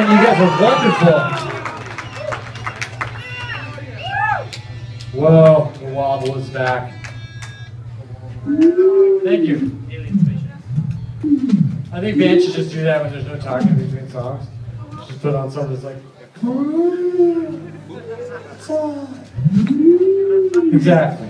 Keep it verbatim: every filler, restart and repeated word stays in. Man, you guys are wonderful. Whoa, the wobble is back. Thank you. I think bands should just do that when there's no talking between songs. Just put on something that's like... Exactly.